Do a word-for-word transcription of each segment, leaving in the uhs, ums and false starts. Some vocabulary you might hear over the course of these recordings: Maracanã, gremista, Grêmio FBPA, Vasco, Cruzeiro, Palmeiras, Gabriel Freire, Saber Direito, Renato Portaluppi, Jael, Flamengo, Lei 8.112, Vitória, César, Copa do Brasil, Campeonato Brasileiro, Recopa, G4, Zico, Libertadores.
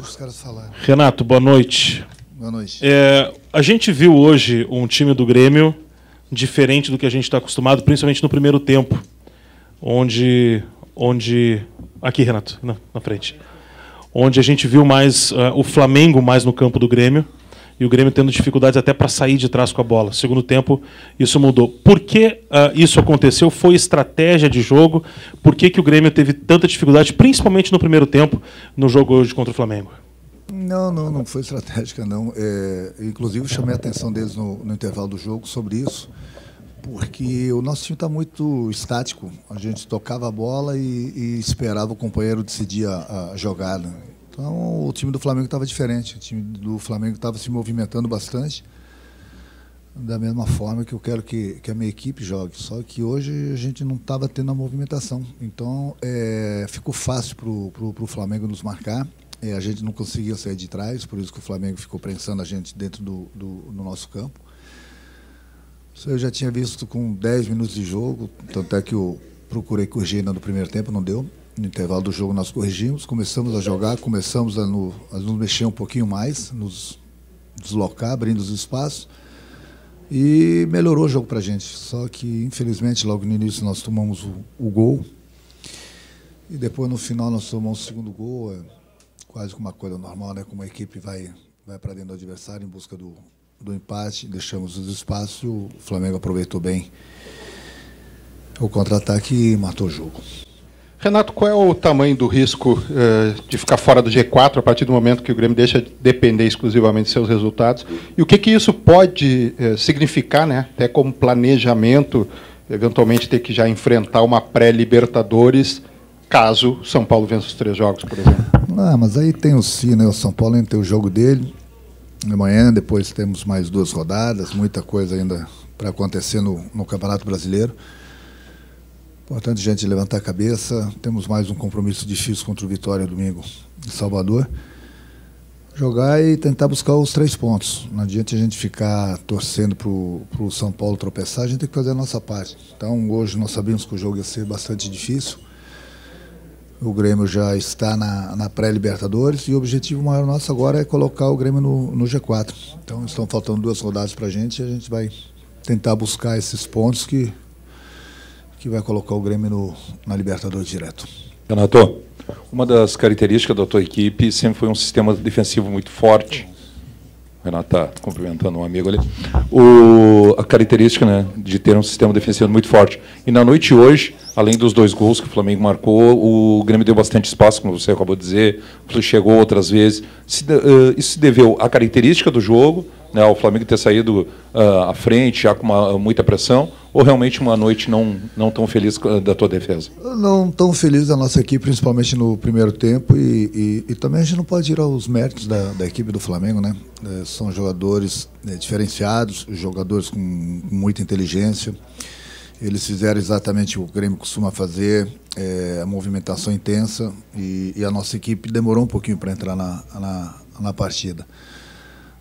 deixa os caras falarem. Renato, boa noite. Boa noite. É, a gente viu hoje um time do Grêmio diferente do que a gente está acostumado, principalmente no primeiro tempo, onde, onde aqui, Renato, na, na frente, onde a gente viu mais uh, o Flamengo mais no campo do Grêmio e o Grêmio tendo dificuldades até para sair de trás com a bola. Segundo tempo, isso mudou. Por que uh, isso aconteceu? Foi estratégia de jogo? Por que, que o Grêmio teve tanta dificuldade, principalmente no primeiro tempo, no jogo hoje contra o Flamengo? Não, não, não foi estratégica, não. É, inclusive, chamei a atenção deles no, no intervalo do jogo sobre isso, porque o nosso time está muito estático. A gente tocava a bola e, e esperava o companheiro decidir a, a jogada. Então, o time do Flamengo estava diferente. O time do Flamengo estava se movimentando bastante, da mesma forma que eu quero que, que a minha equipe jogue. Só que hoje a gente não estava tendo a movimentação. Então, é, ficou fácil para o Flamengo nos marcar. É, a gente não conseguia sair de trás, por isso que o Flamengo ficou prensando a gente dentro do, do, do nosso campo. Isso eu já tinha visto com dez minutos de jogo, tanto é que eu procurei corrigir ainda no primeiro tempo, não deu. No intervalo do jogo nós corrigimos, começamos a jogar, começamos a, no, a nos mexer um pouquinho mais, nos deslocar, abrindo os espaços. E melhorou o jogo pra gente, só que infelizmente logo no início nós tomamos o, o gol. E depois no final nós tomamos o segundo gol. É, quase como uma coisa normal, né? Como a equipe vai, vai para dentro do adversário em busca do, do empate, deixamos os espaços, o Flamengo aproveitou bem o contra-ataque e matou o jogo. Renato, qual é o tamanho do risco uh, de ficar fora do G quatro a partir do momento que o Grêmio deixa de depender exclusivamente de seus resultados? E o que, que isso pode uh, significar, né? Até como planejamento, eventualmente ter que já enfrentar uma pré-Libertadores, caso o São Paulo vença os três jogos, por exemplo. Ah, mas aí tem o si, né? O São Paulo ainda tem o jogo dele. Amanhã, depois temos mais duas rodadas, muita coisa ainda para acontecer no, no Campeonato Brasileiro. Importante, gente, levantar a cabeça. Temos mais um compromisso difícil contra o Vitória domingo em Salvador. Jogar e tentar buscar os três pontos. Não adianta a gente ficar torcendo para o São Paulo tropeçar, a gente tem que fazer a nossa parte. Então, hoje nós sabíamos que o jogo ia ser bastante difícil. O Grêmio já está na, na pré-Libertadores e o objetivo maior nosso agora é colocar o Grêmio no, no G quatro. Então estão faltando duas rodadas para a gente e a gente vai tentar buscar esses pontos que, que vai colocar o Grêmio no, na Libertadores direto. Renato, uma das características da tua equipe sempre foi um sistema defensivo muito forte. O Renato está cumprimentando um amigo ali. O, a característica, né, de ter um sistema defensivo muito forte. E na noite hoje, além dos dois gols que o Flamengo marcou, o Grêmio deu bastante espaço, como você acabou de dizer, chegou outras vezes. Se, uh, isso se deveu à característica do jogo, né, ao Flamengo ter saído uh, à frente, já com uma, muita pressão, ou realmente uma noite não, não tão feliz da tua defesa? Não tão feliz da nossa equipe, principalmente no primeiro tempo, e, e, e também a gente não pode tirar os méritos da, da equipe do Flamengo, né? É, são jogadores é, diferenciados, jogadores com, com muita inteligência. Eles fizeram exatamente o que o Grêmio costuma fazer, é, a movimentação intensa, e, e a nossa equipe demorou um pouquinho para entrar na, na, na partida.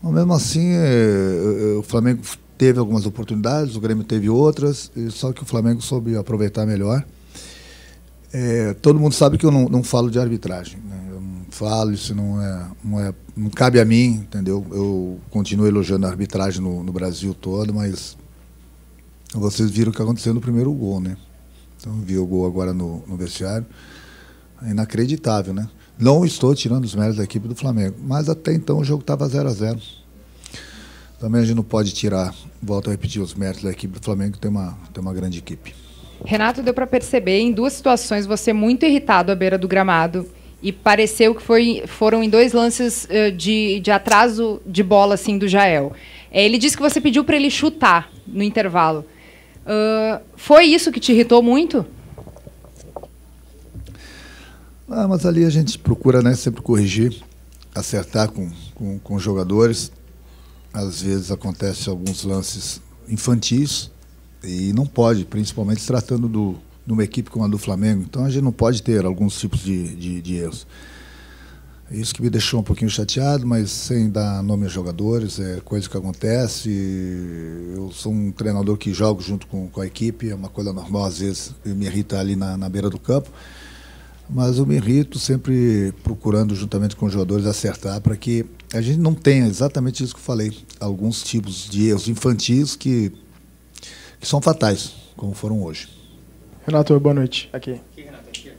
Mas mesmo assim, é, o Flamengo teve algumas oportunidades, o Grêmio teve outras, só que o Flamengo soube aproveitar melhor. É, todo mundo sabe que eu não, não falo de arbitragem, né? Eu não falo, isso não é, não é, não cabe a mim, entendeu? Eu continuo elogiando a arbitragem no, no Brasil todo, mas... Vocês viram o que aconteceu no primeiro gol, né? Então, vi o gol agora no, no vestiário. É inacreditável, né? Não estou tirando os méritos da equipe do Flamengo, mas até então o jogo estava zero a zero. Também a gente não pode tirar, volto a repetir, os méritos da equipe do Flamengo, que tem uma, tem uma grande equipe. Renato, deu para perceber em duas situações você muito irritado à beira do gramado. E pareceu que foi, foram em dois lances uh, de, de atraso de bola, assim, do Jael. É, ele disse que você pediu para ele chutar no intervalo. Uh, foi isso que te irritou muito? Ah, mas ali a gente procura, né, sempre corrigir, acertar com, com, com os jogadores. Às vezes acontece alguns lances infantis e não pode, principalmente se tratando do, de uma equipe como a do Flamengo. Então a gente não pode ter alguns tipos de, de, de erros. Isso que me deixou um pouquinho chateado, mas sem dar nome aos jogadores, é coisa que acontece. Eu sou um treinador que jogo junto com, com a equipe, é uma coisa normal, às vezes me irrita ali na, na beira do campo. mas eu me irrito sempre procurando, juntamente com os jogadores, acertar para que a gente não tenha exatamente isso que eu falei, alguns tipos de erros infantis que, que são fatais, como foram hoje. Renato, boa noite. Aqui. Aqui, Renato, aqui.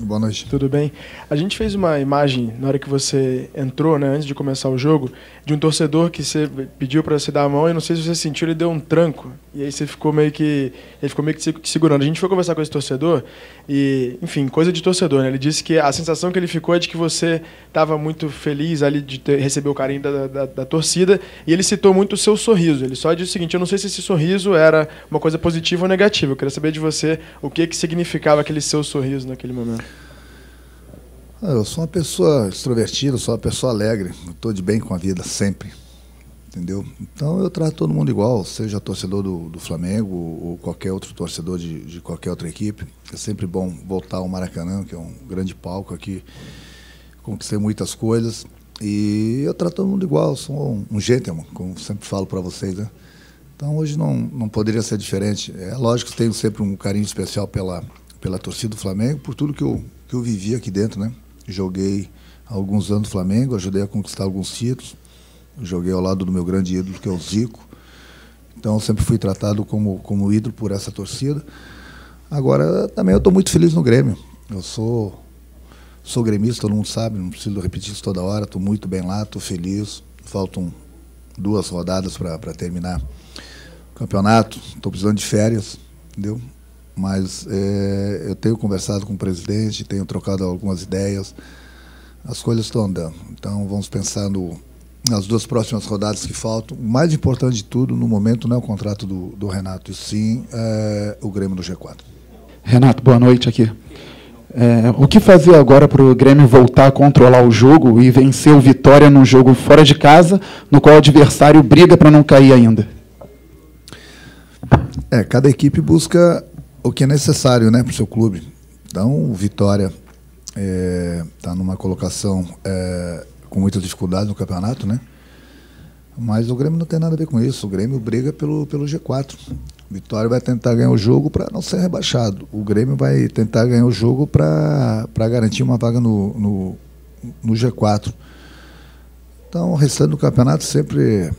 Boa noite. Tudo bem? A gente fez uma imagem, na hora que você entrou, né, antes de começar o jogo, de um torcedor que você pediu para você dar a mão e não sei se você sentiu, ele deu um tranco. E aí você ficou meio que ele ficou meio que te segurando. A gente foi conversar com esse torcedor e, enfim, coisa de torcedor, né? Ele disse que a sensação que ele ficou é de que você estava muito feliz ali de ter, receber o carinho da, da, da torcida, e ele citou muito o seu sorriso. Ele só disse o seguinte: eu não sei se esse sorriso era uma coisa positiva ou negativa. Eu queria saber de você o que, que significava aquele seu sorriso naquele momento. Eu sou uma pessoa extrovertida, sou uma pessoa alegre, estou de bem com a vida sempre, entendeu? Então eu trato todo mundo igual, seja torcedor do, do Flamengo ou qualquer outro torcedor de, de qualquer outra equipe. É sempre bom voltar ao Maracanã, que é um grande palco aqui, conquistei muitas coisas e eu trato todo mundo igual, sou um gentleman, como sempre falo para vocês, né? Então hoje não, não poderia ser diferente. É lógico que tenho sempre um carinho especial pela, pela torcida do Flamengo, por tudo que eu, que eu vivi aqui dentro, né? Joguei há alguns anos no Flamengo, ajudei a conquistar alguns títulos, joguei ao lado do meu grande ídolo, que é o Zico. Então sempre fui tratado como, como ídolo por essa torcida. Agora também eu estou muito feliz no Grêmio. Eu sou, sou gremista, todo mundo sabe, não preciso repetir isso toda hora. Estou muito bem lá, estou feliz. Faltam duas rodadas para terminar o campeonato. Estou precisando de férias, entendeu? Mas é, eu tenho conversado com o presidente, tenho trocado algumas ideias. As coisas estão andando. Então vamos pensar no, nas duas próximas rodadas que faltam. O mais importante de tudo, no momento, não é o contrato do, do Renato, e sim é, o Grêmio do G quatro. Renato, boa noite aqui. É, o que fazer agora para o Grêmio voltar a controlar o jogo e vencer o Vitória num jogo fora de casa, no qual o adversário briga para não cair ainda? É, cada equipe busca o que é necessário, né, para o seu clube. Então, o Vitória está é, numa colocação é, com muita dificuldade no campeonato, né? Mas o Grêmio não tem nada a ver com isso. O Grêmio briga pelo, pelo G quatro. O Vitória vai tentar ganhar o jogo para não ser rebaixado. O Grêmio vai tentar ganhar o jogo para garantir uma vaga no, no, no G quatro. Então, o restante do campeonato sempre...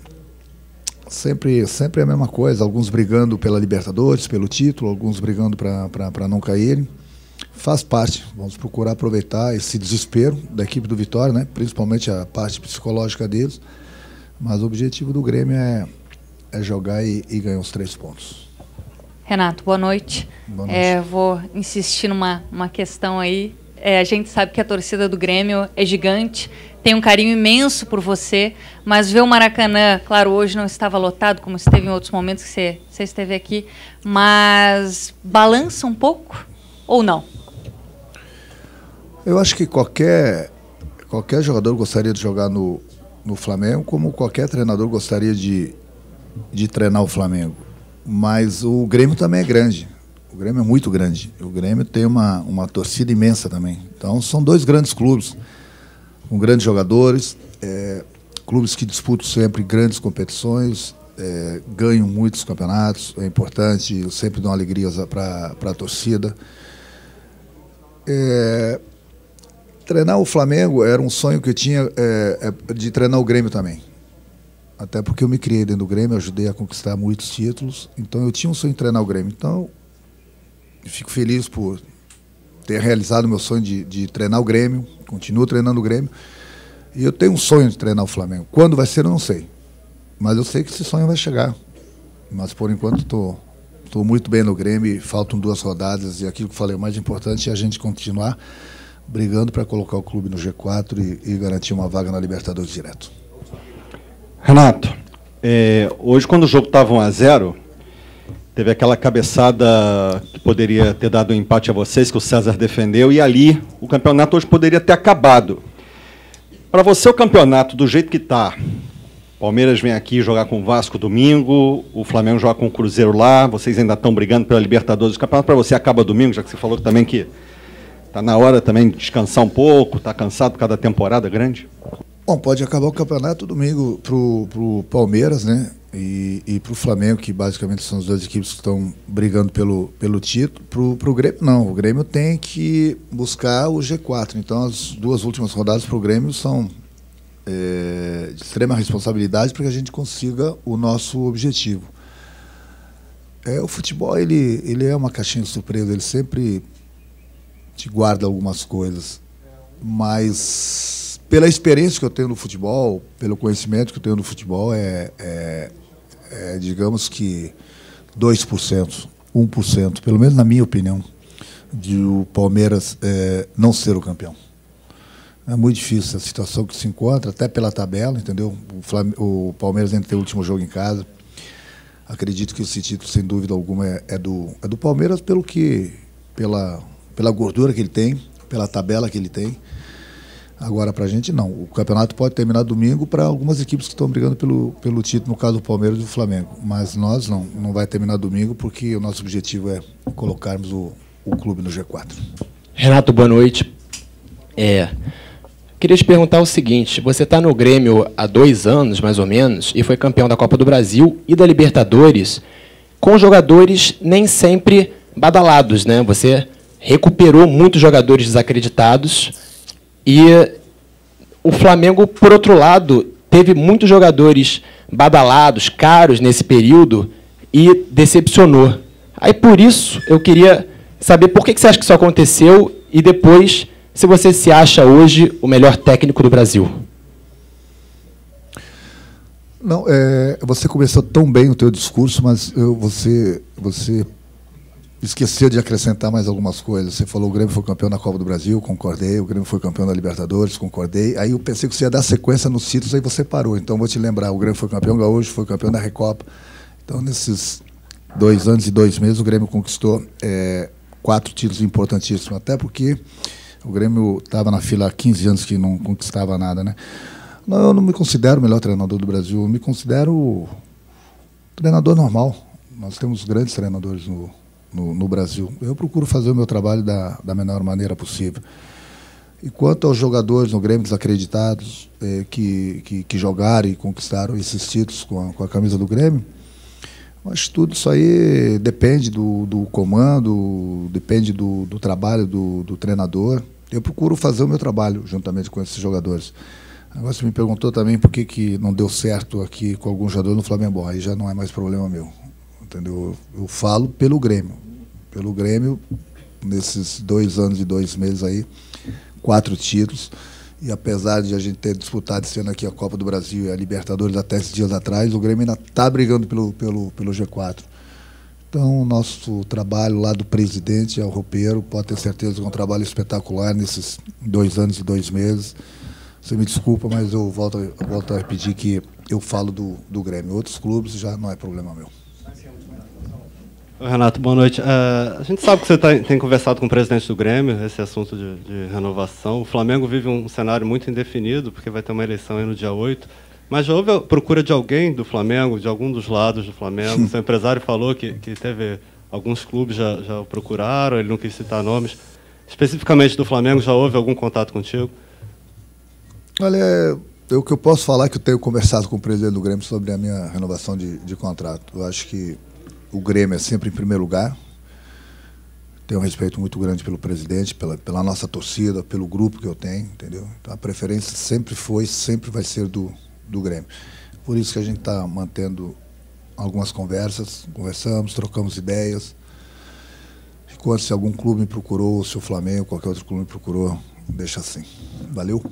Sempre, sempre é a mesma coisa, alguns brigando pela Libertadores, pelo título, alguns brigando para não caírem. Faz parte, vamos procurar aproveitar esse desespero da equipe do Vitória, né? Principalmente a parte psicológica deles, mas o objetivo do Grêmio é, é jogar e, e ganhar os três pontos. Renato, boa noite. Boa noite. É, vou insistir numa uma questão aí. É, a gente sabe que a torcida do Grêmio é gigante, tem um carinho imenso por você, mas ver o Maracanã, claro, hoje não estava lotado, como esteve em outros momentos que você, você esteve aqui, mas balança um pouco ou não? Eu acho que qualquer, qualquer jogador gostaria de jogar no, no Flamengo, como qualquer treinador gostaria de, de treinar o Flamengo. Mas o Grêmio também é grande. O Grêmio é muito grande. O Grêmio tem uma, uma torcida imensa também. Então, são dois grandes clubes, com grandes jogadores, é, clubes que disputam sempre grandes competições, é, ganham muitos campeonatos, é importante, eu sempre dou uma alegria para a torcida. É, treinar o Flamengo era um sonho que eu tinha, é, de treinar o Grêmio também. Até porque eu me criei dentro do Grêmio, ajudei a conquistar muitos títulos, então eu tinha um sonho de treinar o Grêmio. Então, fico feliz por ter realizado o meu sonho de, de treinar o Grêmio, continuo treinando o Grêmio, e eu tenho um sonho de treinar o Flamengo. Quando vai ser, eu não sei, mas eu sei que esse sonho vai chegar. Mas, por enquanto, estou tô, tô muito bem no Grêmio, faltam duas rodadas, e aquilo que eu falei, o mais importante é a gente continuar brigando para colocar o clube no G quatro e, e garantir uma vaga na Libertadores direto. Renato, é, hoje, quando o jogo estava um a zero, teve aquela cabeçada que poderia ter dado um empate a vocês, que o César defendeu, e ali o campeonato hoje poderia ter acabado. Para você, o campeonato, do jeito que está, Palmeiras vem aqui jogar com o Vasco domingo, o Flamengo joga com o Cruzeiro lá, vocês ainda estão brigando pela Libertadores, o campeonato para você acaba domingo, já que você falou também que está na hora também de descansar um pouco, está cansado por causa da temporada grande? Bom, pode acabar o campeonato domingo para o Palmeiras, né? e, e para o Flamengo, que basicamente são as duas equipes que estão brigando pelo, pelo título. Para o Grêmio, não. O Grêmio tem que buscar o G quatro. Então, as duas últimas rodadas para o Grêmio são é, de extrema responsabilidade para que a gente consiga o nosso objetivo. É, o futebol ele, ele é uma caixinha de surpresa, ele sempre te guarda algumas coisas, mas pela experiência que eu tenho no futebol, pelo conhecimento que eu tenho no futebol, é, é, é digamos que dois por cento, um por cento, pelo menos na minha opinião, de o Palmeiras é, não ser o campeão. É muito difícil a situação que se encontra, até pela tabela, entendeu? O, Flam o Palmeiras ainda tem o último jogo em casa. Acredito que esse título, sem dúvida alguma, é, é, do, é do Palmeiras, pelo que, pela... pela gordura que ele tem, pela tabela que ele tem. Agora, para a gente, não. O campeonato pode terminar domingo para algumas equipes que estão brigando pelo, pelo título, no caso do Palmeiras e do Flamengo. Mas nós não. Não vai terminar domingo, porque o nosso objetivo é colocarmos o, o clube no G quatro. Renato, boa noite. É, queria te perguntar o seguinte. Você está no Grêmio há dois anos, mais ou menos, e foi campeão da Copa do Brasil e da Libertadores, com jogadores nem sempre badalados, né? Você recuperou muitos jogadores desacreditados e o Flamengo, por outro lado, teve muitos jogadores badalados, caros nesse período e decepcionou. Aí, por isso, eu queria saber por que você acha que isso aconteceu e depois se você se acha hoje o melhor técnico do Brasil. Não, é, você começou tão bem o teu discurso, mas eu, você... você... esqueceu de acrescentar mais algumas coisas. Você falou que o Grêmio foi campeão na Copa do Brasil, concordei. O Grêmio foi campeão da Libertadores, concordei. Aí eu pensei que você ia dar sequência nos títulos, aí você parou. Então vou te lembrar, o Grêmio foi campeão gaúcho, foi campeão da Recopa. Então nesses dois anos e dois meses o Grêmio conquistou é, quatro títulos importantíssimos. Até porque o Grêmio estava na fila há quinze anos que não conquistava nada, né? Não, eu não me considero o melhor treinador do Brasil, eu me considero treinador normal. Nós temos grandes treinadores no No, no Brasil. Eu procuro fazer o meu trabalho da, da melhor maneira possível. E quanto aos jogadores no Grêmio desacreditados é, que, que, que jogaram e conquistaram esses títulos com a, com a camisa do Grêmio, mas tudo isso aí depende do, do comando, depende do, do trabalho do, do treinador. Eu procuro fazer o meu trabalho juntamente com esses jogadores. Agora você me perguntou também por que, que não deu certo aqui com algum jogador no Flamengo. Aí já não é mais problema meu. Entendeu? Eu falo pelo Grêmio. Pelo Grêmio, nesses dois anos e dois meses aí, quatro títulos. E apesar de a gente ter disputado esse ano aqui a Copa do Brasil e a Libertadores até esses dias atrás, o Grêmio ainda está brigando pelo, pelo, pelo G quatro. Então, o nosso trabalho lá do presidente ao roupeiro, pode ter certeza que é um trabalho espetacular nesses dois anos e dois meses. Você me desculpa, mas eu volto, eu volto a repetir que eu falo do, do Grêmio. Outros clubes já não é problema meu. Renato, boa noite. Uh, a gente sabe que você tá, tem conversado com o presidente do Grêmio, esse assunto de, de renovação. O Flamengo vive um cenário muito indefinido, porque vai ter uma eleição aí no dia oito. Mas já houve a procura de alguém do Flamengo, de algum dos lados do Flamengo? O seu empresário falou que, que teve alguns clubes já, já o procuraram, ele não quis citar nomes. Especificamente do Flamengo, já houve algum contato contigo? Olha, o que eu posso falar é que eu tenho conversado com o presidente do Grêmio sobre a minha renovação de, de contrato. Eu acho que o Grêmio é sempre em primeiro lugar. Tenho um respeito muito grande pelo presidente, pela, pela nossa torcida, pelo grupo que eu tenho, entendeu? Então a preferência sempre foi, sempre vai ser do, do Grêmio. Por isso que a gente está mantendo algumas conversas, conversamos, trocamos ideias. Enquanto se algum clube me procurou, se o Flamengo, qualquer outro clube me procurou, deixa assim. Valeu?